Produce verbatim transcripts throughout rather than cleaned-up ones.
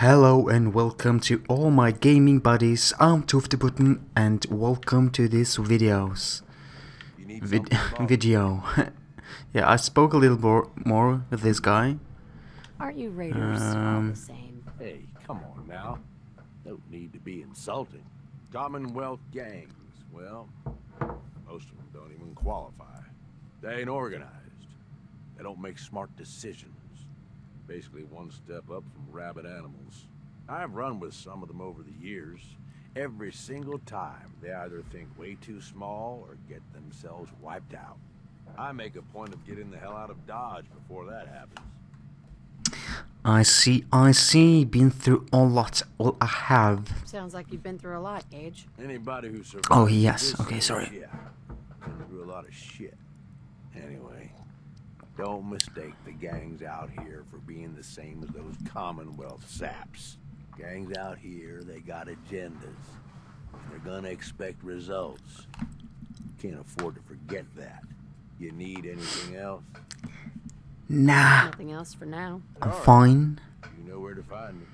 Hello and welcome to all my gaming buddies. I'm Tufteputten and welcome to this videos. Vid video. Yeah, I spoke a little more more with this guy. Aren't you raiders um, all the same? Hey, come on now. No need to be insulting. Commonwealth gangs, well, most of them don't even qualify. They ain't organized. They don't make smart decisions. Basically one step up from rabid animals. I've run with some of them over the years. Every single time they either think way too small or get themselves wiped out. I make a point of getting the hell out of Dodge before that happens. I see, I see. Been through a lot. All I have. Sounds like you've been through a lot, Gage. Anybody who survived. Oh yes. Okay, sorry. Yeah. Been through a lot of shit. Anyway. Don't mistake the gangs out here for being the same as those Commonwealth saps. Gangs out here, they got agendas. They're gonna expect results. Can't afford to forget that. You need anything else? Nah. Nothing else for now. I'm fine. You know where to find me.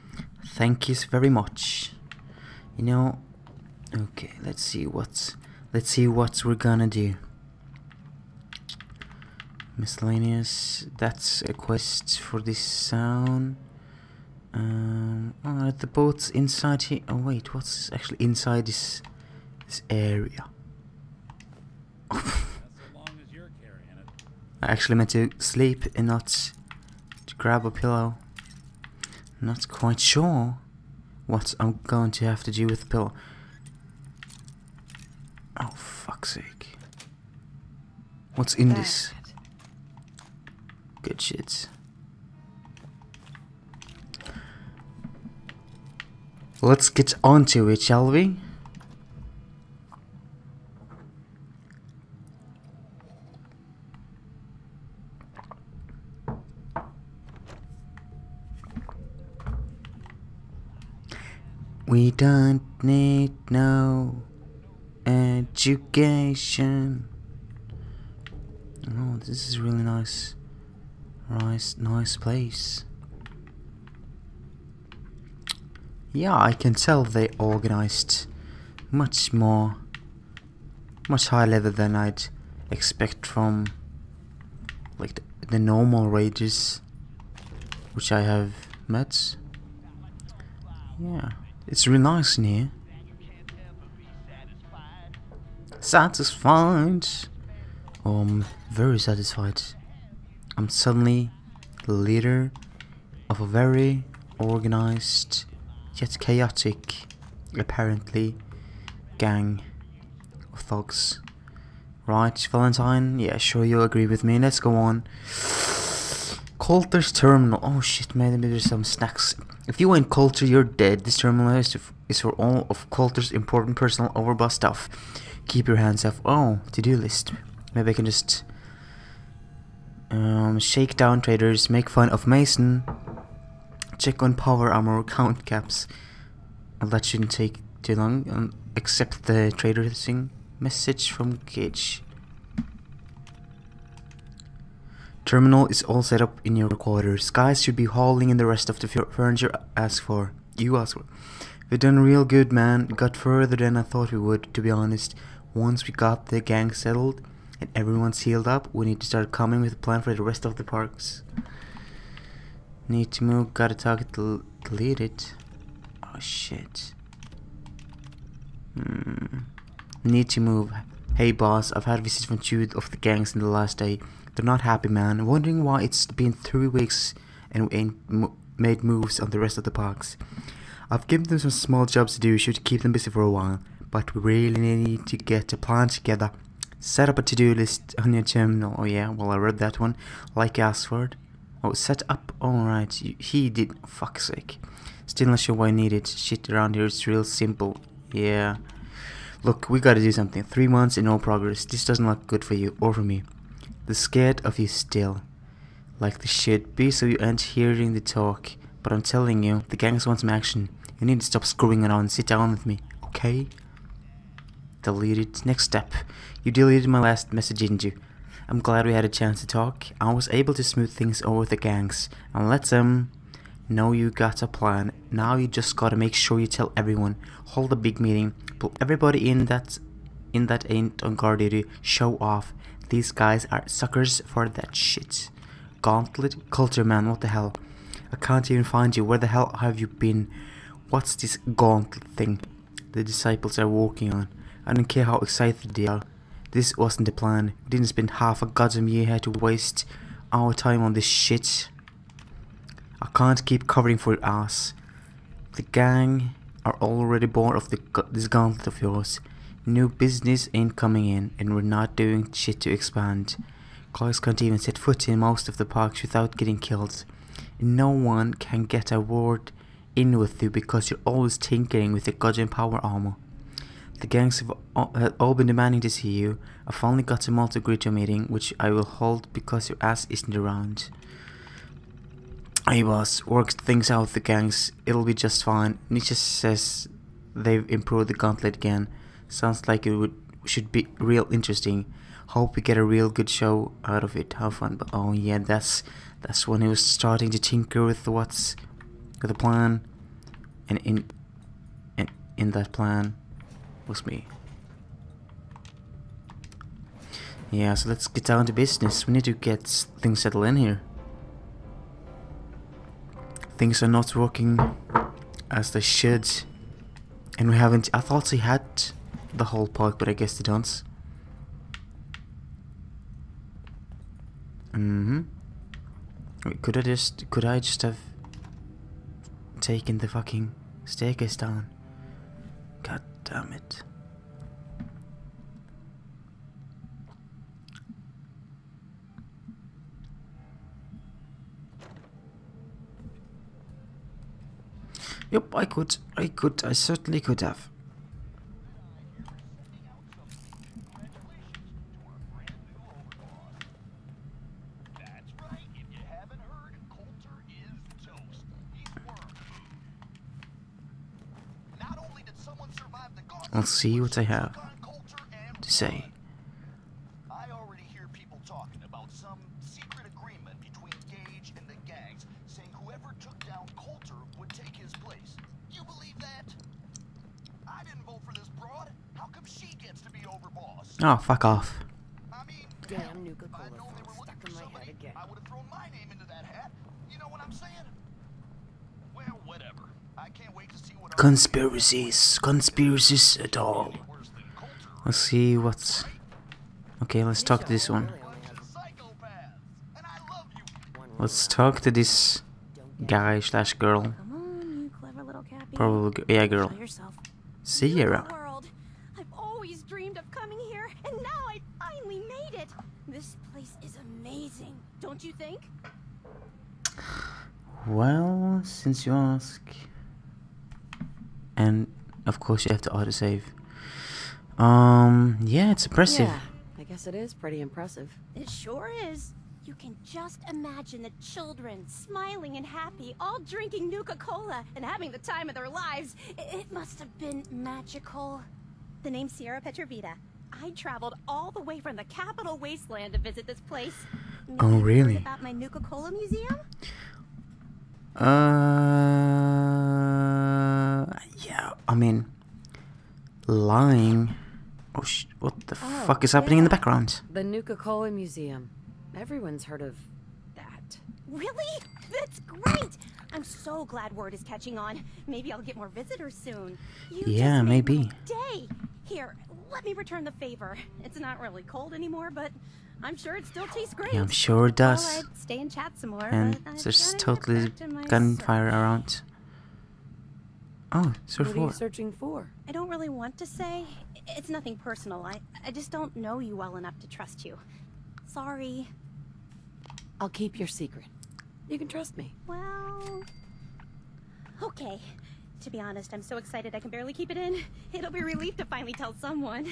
Thank you very much. You know. Okay, let's see what's. Let's see what we're gonna do. Miscellaneous, that's a quest for this sound. Um, oh, the boat's inside here. Oh wait, what's actually inside this this area? As long as you're carrying it. I actually meant to sleep and not to grab a pillow. Not quite sure what I'm going to have to do with the pillow. Oh fuck's sake! What's in that. This? Good shit. Let's get on to it, shall we? We don't need no education. Oh, this is really nice. Nice, nice place. Yeah, I can tell they organized much more, much higher level than I'd expect from like the, the normal raiders which I have met. Yeah, it's really nice in here. Satisfied. Um, very satisfied. I'm suddenly the leader of a very organized, yet chaotic, apparently, gang of thugs. Right, Valentine? Yeah, sure, you'll agree with me. Let's go on. Coulter's terminal. Oh shit, maybe there's some snacks. If you ain't Coulter, you're dead. This terminal is, is for all of Coulter's important personal overbought stuff. Keep your hands off. Oh, to-do list. Maybe I can just... Um, shake down traders, make fun of Mason, check on power armor, count caps. Well, that shouldn't take too long. Um, accept the trader thing. Message from Gage. Terminal is all set up in your quarters. Guys should be hauling in the rest of the furniture asked for. You asked for. We've done real good, man. Got further than I thought we would, to be honest. Once we got the gang settled and everyone's healed up, we need to start coming with a plan for the rest of the parks. Need to move, gotta target del deleted. Oh shit. Hmm. Need to move. Hey boss, I've had visits from two of the gangs in the last day. They're not happy, man. Wondering why it's been three weeks and we ain't mo made moves on the rest of the parks. I've given them some small jobs to do, should keep them busy for a while. But we really need to get a plan together. Set up a to-do list on your terminal. Oh yeah, well I read that one. Like Asford. Oh, set up. Alright, oh, he did. Fuck's sake. Still not sure why I need it. Shit around here is real simple. Yeah. Look, we gotta do something. Three months and no progress. This doesn't look good for you or for me. They're scared of you still. Like they should be, so you aren't hearing the talk. But I'm telling you, the gangs want some action. You need to stop screwing around and sit down with me. Okay? Deleted. Next step. You deleted my last message, didn't you? I'm glad we had a chance to talk. I was able to smooth things over with the gangs and let them No, you got a plan. Now you just gotta make sure you tell everyone. Hold a big meeting. Pull everybody in that in that ain't on guard duty. Show off. These guys are suckers for that shit. Gauntlet? Coulter, man, what the hell? I can't even find you. Where the hell have you been? What's this gauntlet thing the disciples are working on? I don't care how excited they are. This wasn't the plan. We didn't spend half a goddamn year here to waste our time on this shit. I can't keep covering for your ass. The gang are already bored of the, this gauntlet of yours. New business ain't coming in, and we're not doing shit to expand. Cars can't even set foot in most of the parks without getting killed. And no one can get a word in with you because you're always tinkering with your goddamn power armor. The gangs have all been demanding to see you. I finally got them all to agree to a meeting, which I will hold because your ass isn't around. Hey boss, works things out with the gangs. It'll be just fine. Nisha says they've improved the gauntlet again. Sounds like it would should be real interesting. Hope we get a real good show out of it. Have fun. But oh yeah, that's that's when he was starting to tinker with what's with the plan, and in and in that plan was me. Yeah, so let's get down to business. We need to get things settled in here. Things are not working as they should, and we haven't. I thought they had the whole park, but I guess they don't. Mm-hmm. Wait, could I just could I just have taken the fucking staircase down? God damn it. Yep, I could, I could, I certainly could have. I'll see what I have to say. I already hear people talking about some secret agreement between Gage and the gangs, saying whoever took down Coulter would take his place. You believe that? I didn't vote for this broad. How come she gets to be overboss? Oh, fuck off. I mean, damn Nuka-Cola stuck in my head again. I would have thrown my name into that hat. You know what I'm saying? Well, whatever. I can't wait to see what conspiracies, conspiracies at all. Let's see what's okay. Let's talk to this one. Let's talk to this guy slash girl. Probably, yeah, girl. Sierra. I've always dreamed of coming here, and now I finally made it. This place is amazing, don't you think? Well, since you ask. And of course you have to autosave. Um, yeah, it's impressive. Yeah, I guess it is pretty impressive. It sure is. You can just imagine the children smiling and happy, all drinking Nuka-Cola and having the time of their lives. It, it must have been magical. The name's Sierra Petrovita. I traveled all the way from the capital wasteland to visit this place. Maybe oh, really? About my Nuka-Cola museum? Uh, yeah, I mean, lying. Oh, sh what the oh, fuck is yeah. happening in the background? The Nuka-Cola Museum. Everyone's heard of that. Really? That's great! I'm so glad word is catching on. Maybe I'll get more visitors soon. You yeah, just maybe. Day. Here, let me return the favor. It's not really cold anymore, but I'm sure it still tastes great. Yeah, I'm sure it does. Well, I'd stay and chat some more. And there's totally gunfire around. Oh, search for. What are you searching for? I don't really want to say. It's nothing personal. I, I just don't know you well enough to trust you. Sorry. I'll keep your secret. You can trust me. Well... okay. To be honest, I'm so excited I can barely keep it in. It'll be a relief to finally tell someone.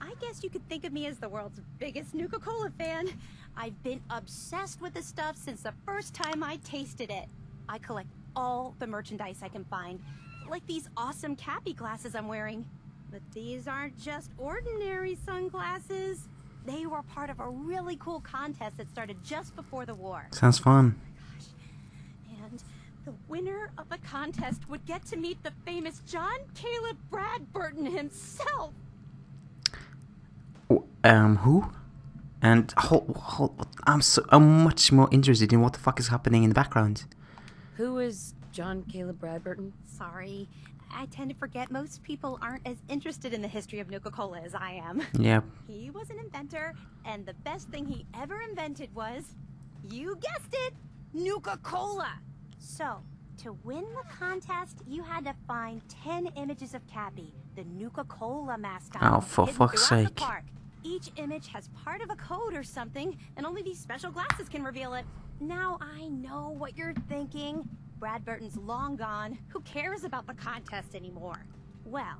I guess you could think of me as the world's biggest Nuka-Cola fan. I've been obsessed with the stuff since the first time I tasted it. I collect all the merchandise I can find, like these awesome Cappy glasses I'm wearing. But these aren't just ordinary sunglasses. They were part of a really cool contest that started just before the war. Sounds fun. Oh my gosh. And The winner of a contest would get to meet the famous John-Caleb Bradberton himself. Oh, um, who? And hold, hold, I'm so I'm much more interested in what the fuck is happening in the background. Who is John-Caleb Bradberton? Sorry, I tend to forget most people aren't as interested in the history of Nuka-Cola as I am. Yeah. He was an inventor, and the best thing he ever invented was, you guessed it, Nuka-Cola. So, to win the contest, you had to find ten images of Cappy, the Nuka-Cola mascot. Oh, for fuck's sake. Each image has part of a code or something, and only these special glasses can reveal it. Now I know what you're thinking. Bradberton's long gone. Who cares about the contest anymore? Well,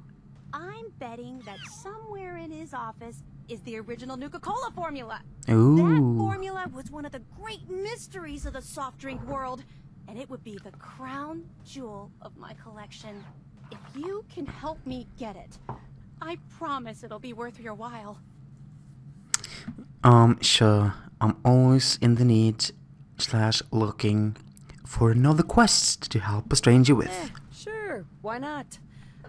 I'm betting that somewhere in his office is the original Nuka-Cola formula. Ooh. That formula was one of the great mysteries of the soft drink world, and it would be the crown jewel of my collection. If you can help me get it, I promise it'll be worth your while. Um, sure. I'm always in the need slash looking for another quest to help a stranger with. Eh, sure, why not?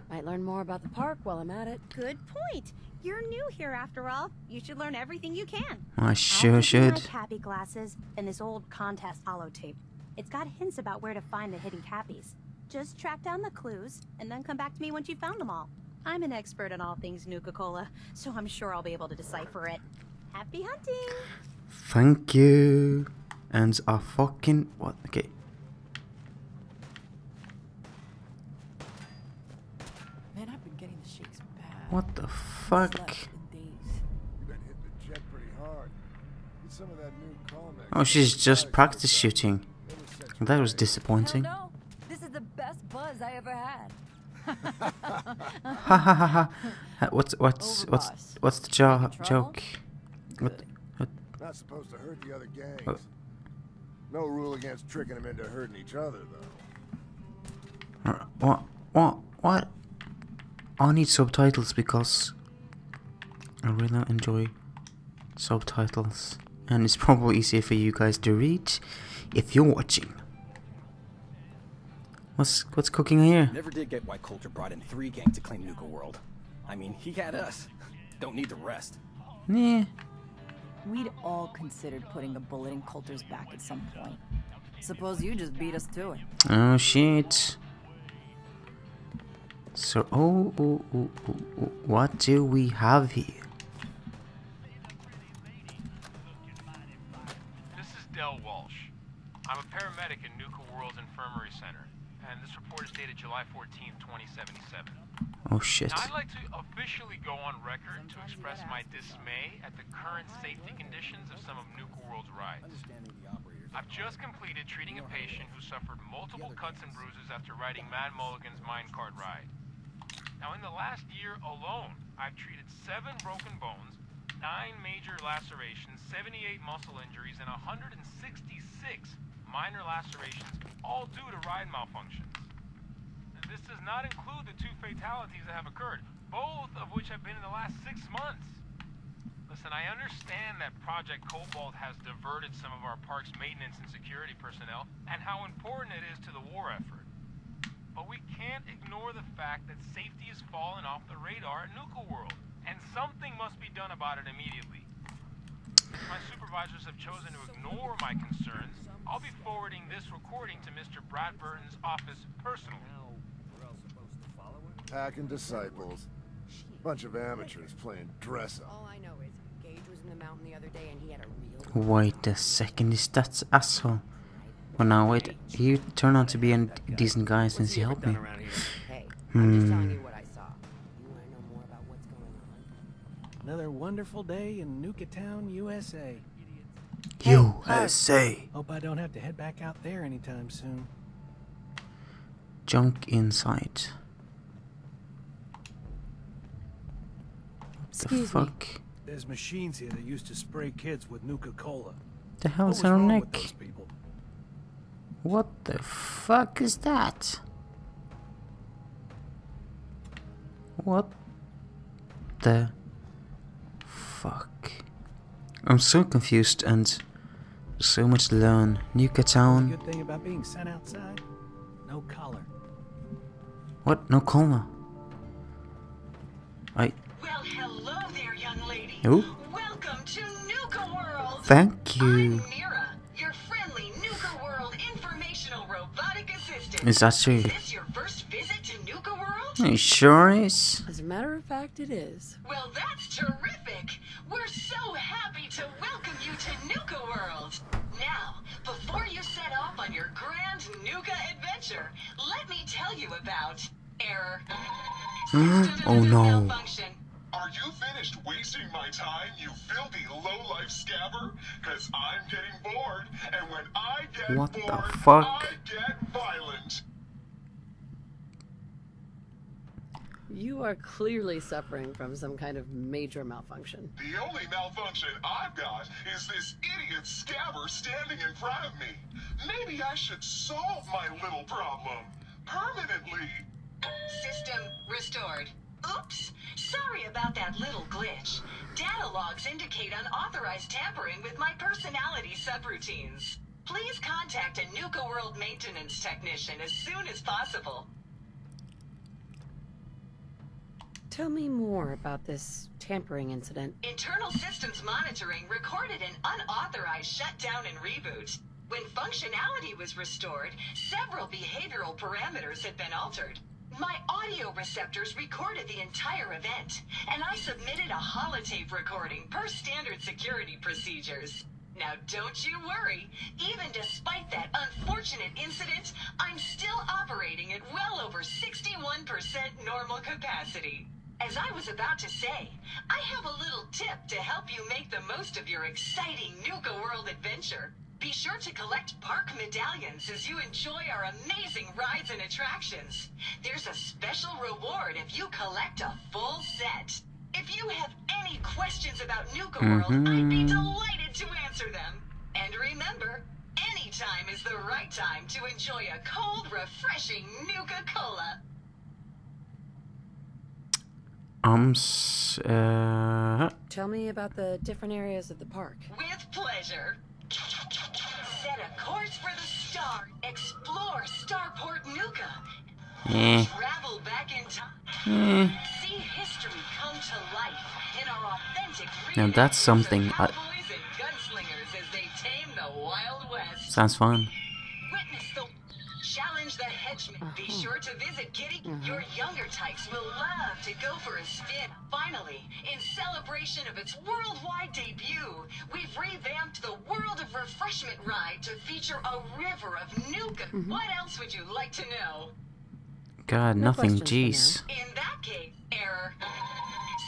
Might learn more about the park while I'm at it. Good point. You're new here after all. You should learn everything you can. I sure I'll should. I'll Cappy glasses and this old contest holotape. It's got hints about where to find the hidden Cappies. Just track down the clues and then come back to me once you've found them all. I'm an expert on all things Nuka-Cola, so I'm sure I'll be able to decipher it. Happy hunting! Thank you. And I fucking what? Okay. Man, I've been getting the shakes bad. What the fuck? You've been hit the jet pretty hard. Get some of that new comic. Oh, she's just practice shooting. That was disappointing. No, this is the best buzz I ever had. Ha ha ha ha! What's what's what's what's the jo joke? What, what? Not supposed to hurt the other gangs. What? No rule against tricking them into hurting each other, though. What? What? What? I need subtitles because I really enjoy subtitles, and it's probably easier for you guys to read if you're watching. What's what's cooking here? Never did get why Coulter brought in three gangs to claim Nuka World. I mean, he had us. Don't need the rest. Nah. We'd all considered putting a bullet in Coulter's back at some point. Suppose you just beat us to it. Oh shit. So oh, oh, oh, oh, oh. What do we have here? This is Del Walsh. I'm a paramedic in Nuka World's Infirmary Center, and this report is dated July fourteenth, twenty seventy-seven. Oh shit. Now, I'd like to officially go on record to express my dismay at the current safety conditions of some of Nuka World's rides. I've just completed treating a patient who suffered multiple cuts and bruises after riding Mad Mulligan's minecart ride. Now, in the last year alone, I've treated seven broken bones, nine major lacerations, seventy-eight muscle injuries, and one hundred sixty-six minor lacerations, all due to ride malfunctions. This does not include the two fatalities that have occurred, both of which have been in the last six months. Listen, I understand that Project Cobalt has diverted some of our park's maintenance and security personnel and how important it is to the war effort. But we can't ignore the fact that safety has fallen off the radar at Nuka World, and something must be done about it immediately. If my supervisors have chosen to ignore my concerns, I'll be forwarding this recording to Mister Bradberton's office personally. Packing disciples. Bunch of amateurs playing dress up. All I know is Gage was in the mountain the other day and he had a real. Wait a second, is that asshole? Well, now wait, he turned out to be a decent guy since he helped me. Hey, I'm just telling you what I saw. You want to know more about what's going on? Another wonderful day in Nuka Town, U S A. U S A. Hope I don't have to head back out there anytime soon. Junk inside. The fuck? There's machines here that used to spray kids with Nuka-Cola. The hell is our neck? What the fuck is that? What the fuck? I'm so confused and so much to learn. Nuka Town. Good thing about being sent outside. No collar. What? No coma. I. Well, hello there, young lady. Ooh. Welcome to Nuka World. Thank you. I'm Mira, your friendly Nuka World informational robotic assistant. Is that true? Is this your first visit to Nuka World? It sure is. As a matter of fact, it is. Well, that's terrific. We're so happy to welcome you to Nuka World. Now, before you set off on your grand Nuka adventure, let me tell you about error. Oh no. Are you finished wasting my time, you filthy low-life scabber? Cause I'm getting bored, and when I get what bored, the fuck? I get violent. You are clearly suffering from some kind of major malfunction. The only malfunction I've got is this idiot scabber standing in front of me. Maybe I should solve my little problem permanently. System restored. Oops, sorry about that little glitch. Data logs indicate unauthorized tampering with my personality subroutines. Please contact a Nuka World maintenance technician as soon as possible. Tell me more about this tampering incident. Internal systems monitoring recorded an unauthorized shutdown and reboot. When functionality was restored, several behavioral parameters had been altered. My audio receptors recorded the entire event, and I submitted a holotape recording per standard security procedures. Now don't you worry, even despite that unfortunate incident, I'm still operating at well over sixty-one percent normal capacity. As I was about to say, I have a little tip to help you make the most of your exciting Nuka World adventure. Be sure to collect park medallions as you enjoy our amazing rides and attractions. There's a special reward if you collect a full set. If you have any questions about Nuka World, mm-hmm. I'd be delighted to answer them. And remember, any time is the right time to enjoy a cold, refreshing Nuka-Cola. Um, uh... Tell me about the different areas of the park. With pleasure. Set a course for the star. Explore Starport Nuka. Eh. Travel back in time. Eh. See history come to life in our authentic. Now that's something. I... Gunslingers as they tame the Wild West. Sounds fun. Witness the challenge the hedgeman. Uh-huh. Be sure to visit Giddy. Uh-huh. Your younger types will love to go for a spin. Finally, in celebration of its worldwide debut, we've revamped the World of Refreshment ride to feature a river of Nuka. Mm-hmm. What else would you like to know? God, no nothing, jeez. In that case, error.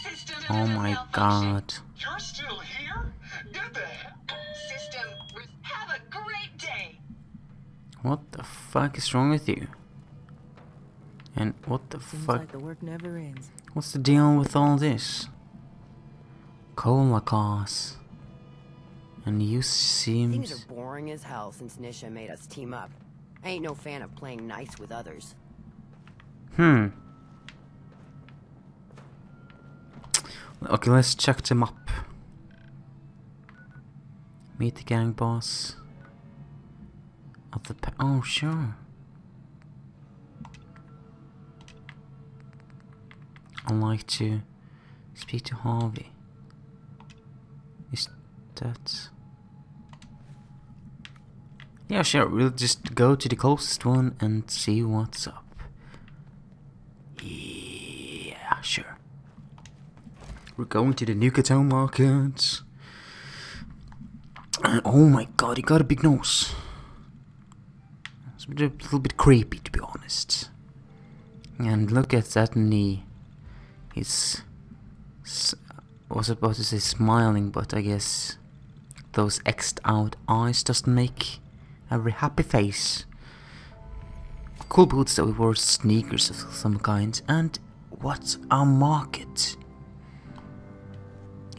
System oh my God. You're still here? Get the system. Have a great day. What the fuck is wrong with you? And what the Seems fuck? Like the work never ends. What's the deal with all this? Cola cars. And you seem. Things are boring as hell since Nisha made us team up. I ain't no fan of playing nice with others. Hmm. Okay, let's check the map. Meet the gang boss. Of the pa- oh sure. I'd like to speak to Harvey. Is that... Yeah, sure, we'll just go to the closest one and see what's up. Yeah, sure. We're going to the Nuka Town market. And oh my God, he got a big nose. It's a little bit creepy, to be honest. And look at that knee. He's, I was about to say smiling, but I guess those X'd out eyes doesn't make a very happy face. Cool boots that we wore, sneakers of some kind, and what's our market?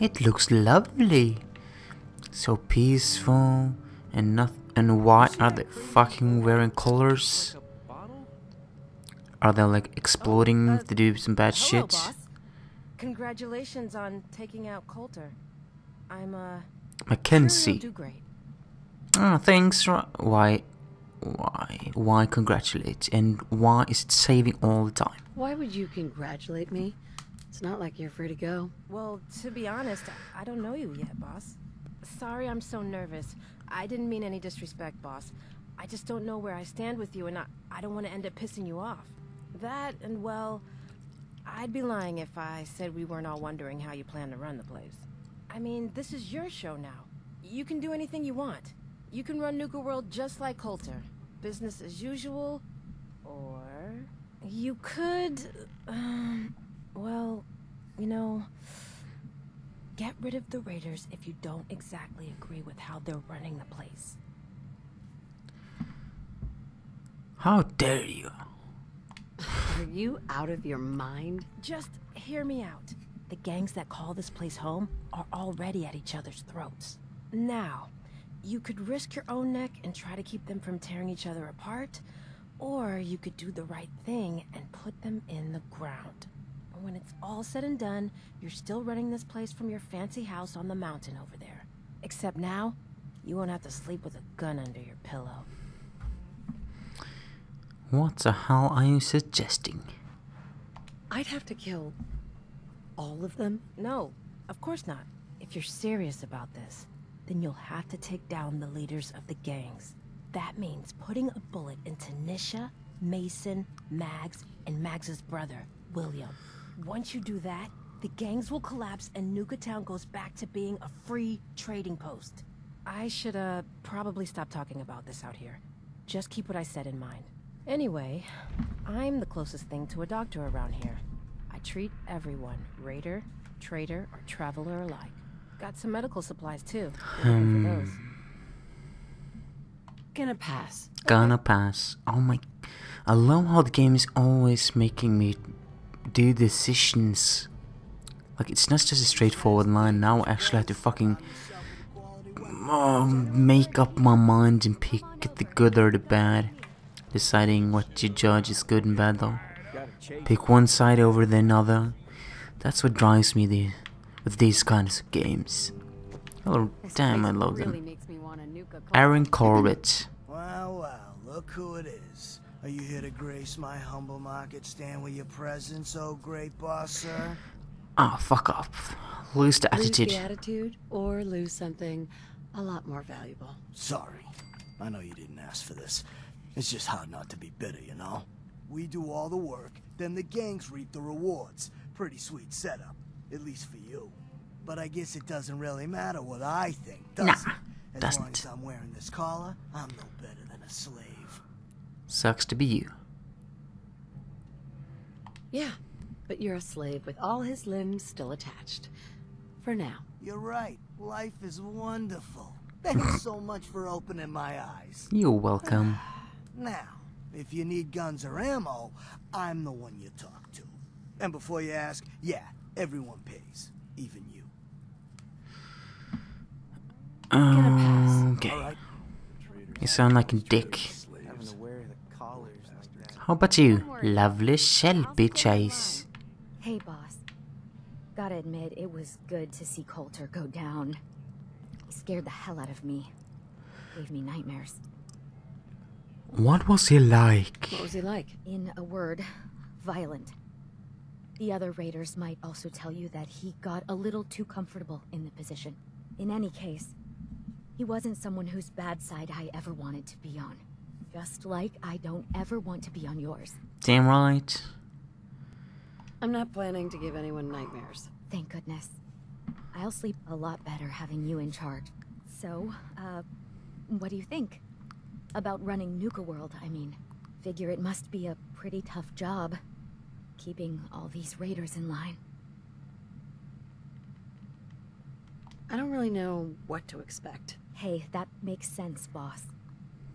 It looks lovely. So peaceful and nothing. And why are they fucking wearing collars? Are they like exploding oh, uh, to do some bad hello, shit? Boss. Congratulations on taking out Coulter. I'm, uh... Mackenzie. Ah, sure oh, thanks. Why... Why? Why congratulate? And why is it saving all the time? Why would you congratulate me? It's not like you're free to go. Well, to be honest, I don't know you yet, boss. Sorry I'm so nervous. I didn't mean any disrespect, boss. I just don't know where I stand with you, and I, I don't want to end up pissing you off. That, and well, I'd be lying if I said we weren't all wondering how you plan to run the place. I mean, this is your show now. You can do anything you want. You can run Nuka World just like Coulter. Business as usual, or... You could... Um, well, you know... Get rid of the raiders if you don't exactly agree with how they're running the place. How dare you? Are you out of your mind? Just hear me out. The gangs that call this place home are already at each other's throats. Now, you could risk your own neck and try to keep them from tearing each other apart, or you could do the right thing and put them in the ground. When it's all said and done, you're still running this place from your fancy house on the mountain over there. Except now, you won't have to sleep with a gun under your pillow. What the hell are you suggesting? I'd have to kill... all of them? No, of course not. If you're serious about this, then you'll have to take down the leaders of the gangs. That means putting a bullet into Nisha, Mason, Mags, and Mags's brother, William. Once you do that, the gangs will collapse and Nuka Town goes back to being a free trading post. I should, uh, probably stop talking about this out here. Just keep what I said in mind. Anyway, I'm the closest thing to a doctor around here. I treat everyone, raider, trader, or traveler alike. Got some medical supplies, too. Um, for those. Gonna pass. Gonna pass. Oh my... I love how the game is always making me... do decisions. Like, it's not just a straightforward line. Now I actually have to fucking uh, make up my mind and pick the good or the bad. Deciding what you judge is good and bad, though. Pick one side over the another. That's what drives me the, with these kinds of games. Oh damn, I love them. Aaron Corbett. Wow, wow, look who it is. Are you here to grace my humble market stand with your presence, oh great boss, sir? Ah, oh, fuck off. Lose the attitude. Lose the attitude, or lose something a lot more valuable. Sorry. I know you didn't ask for this. It's just hard not to be bitter, you know? We do all the work, then the gangs reap the rewards. Pretty sweet setup, at least for you. But I guess it doesn't really matter what I think, does nah, it? As doesn't. long as I'm wearing this collar, I'm no better than a slave. Sucks to be you. Yeah, but you're a slave with all his limbs still attached. For now. You're right. Life is wonderful. Thanks so much for opening my eyes. You're welcome. Now, if you need guns or ammo, I'm the one you talk to. And before you ask, yeah, everyone pays. Even you. Um, okay. Right. You sound like a dick. How about you, lovely Shelby Chase? Hey, boss. Gotta admit, it was good to see Coulter go down. He scared the hell out of me. Gave me nightmares. What was he like? What was he like? In a word, violent. The other raiders might also tell you that he got a little too comfortable in the position. In any case, he wasn't someone whose bad side I ever wanted to be on. Just like I don't ever want to be on yours. Damn right. I'm not planning to give anyone nightmares. Thank goodness. I'll sleep a lot better having you in charge. So, uh, what do you think? About running Nuka World, I mean. Figure it must be a pretty tough job. Keeping all these raiders in line. I don't really know what to expect. Hey, that makes sense, boss.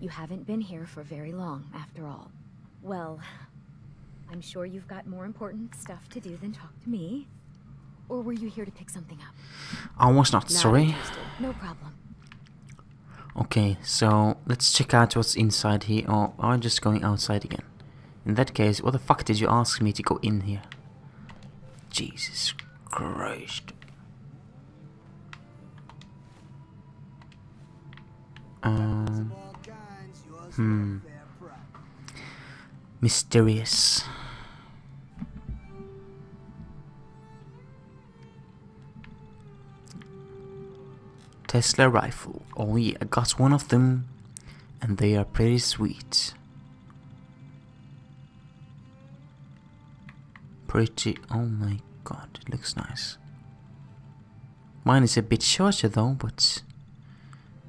You haven't been here for very long, after all. Well, I'm sure you've got more important stuff to do than talk to me. Or were you here to pick something up? I was not, sorry. No problem. Okay, so let's check out what's inside here, or are we just going outside again? In that case, what the fuck did you ask me to go in here? Jesus Christ. Uh... Hmm. Mysterious. Tesla rifle. Oh yeah, I got one of them and they are pretty sweet. Pretty, oh my god, it looks nice. Mine is a bit shorter though, but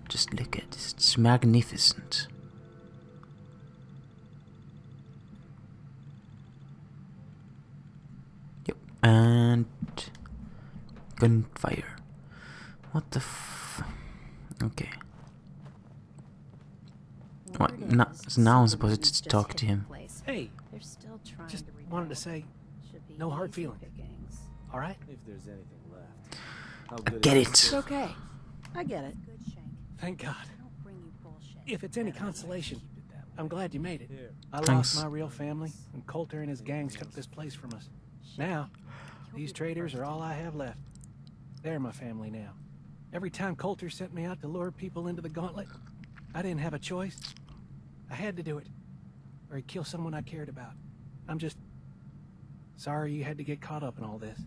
just look at this, it's magnificent. Yep, and gunfire. What the f... Okay. What, now, now I'm supposed to talk to him. Hey, just wanted to say, no hard feelings, alright? If there's anything left. I get it. It's okay. I get it. Thank God. If it's any consolation, I'm glad you made it. I lost Thanks. my real family, and Coulter and his gangs took this place from us. Now, these traitors are all I have left. They're my family now. Every time Coulter sent me out to lure people into the gauntlet, I didn't have a choice. I had to do it, or he'd kill someone I cared about. I'm just sorry you had to get caught up in all this.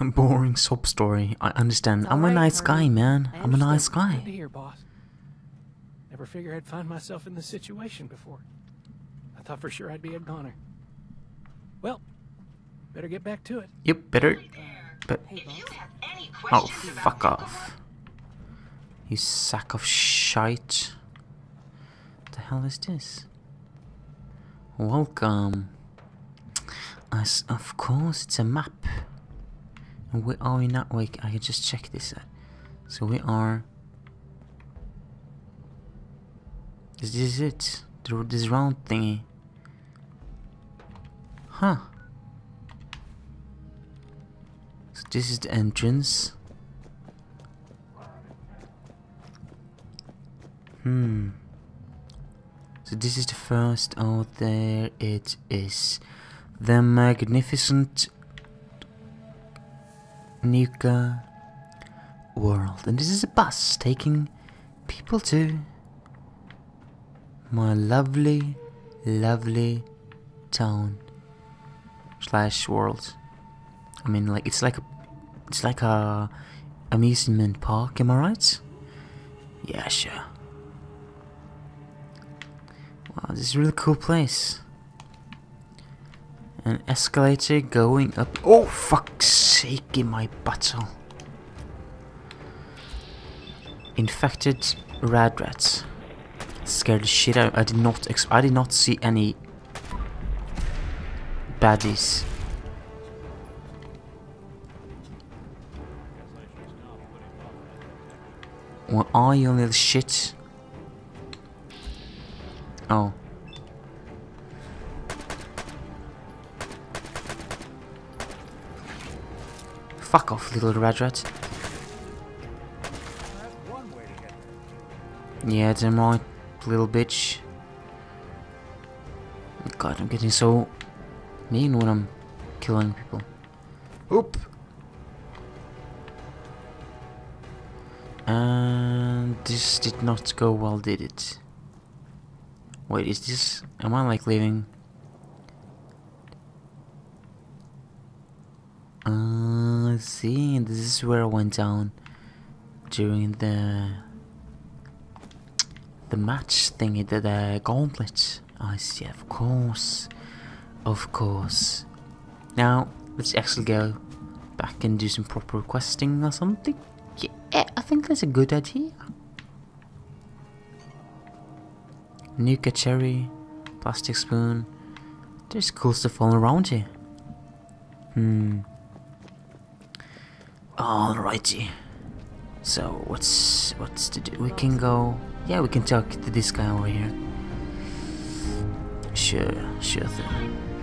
Boring sob story. I understand. I'm a nice guy, man. I'm a nice guy. Good to hear, boss. Never figured I'd find myself in this situation before. I thought for sure I'd be a goner. Well, better get back to it. Yep, better. But oh, fuck off! You sack of shite. What the hell is this? Welcome. As of course, it's a map. And where are we now? Wait, I can just check this out. So we are... Is this it? This round thingy. Huh. So this is the entrance. Hmm. So this is the first... Oh, there it is. The magnificent... Nuka World, and this is a bus taking people to my lovely, lovely town slash world. I mean, like it's like a, it's like a amusement park. Am I right? Yeah, sure. Wow, this is a really cool place. An escalator going up. Oh, fuck's sake in my butthole. Infected rad rats. Scared the shit out. I did not. Ex I did not see any baddies. Where are you, little shit? Oh. Fuck off, little rat rat. Yeah, damn right, little bitch. God, I'm getting so mean when I'm killing people. Oop. And this did not go well, did it? Wait, is this... Am I like leaving? Uh, let's see, this is where I went down during the the match thingy, the, the gauntlet. I see, of course, of course. Now let's actually go back and do some proper questing or something. Yeah, I think that's a good idea. Nuka cherry, plastic spoon. There's cool stuff all around here. Hmm. Alrighty, so what's what's to do? We can go, yeah, we can talk to this guy over here. Sure, sure thing.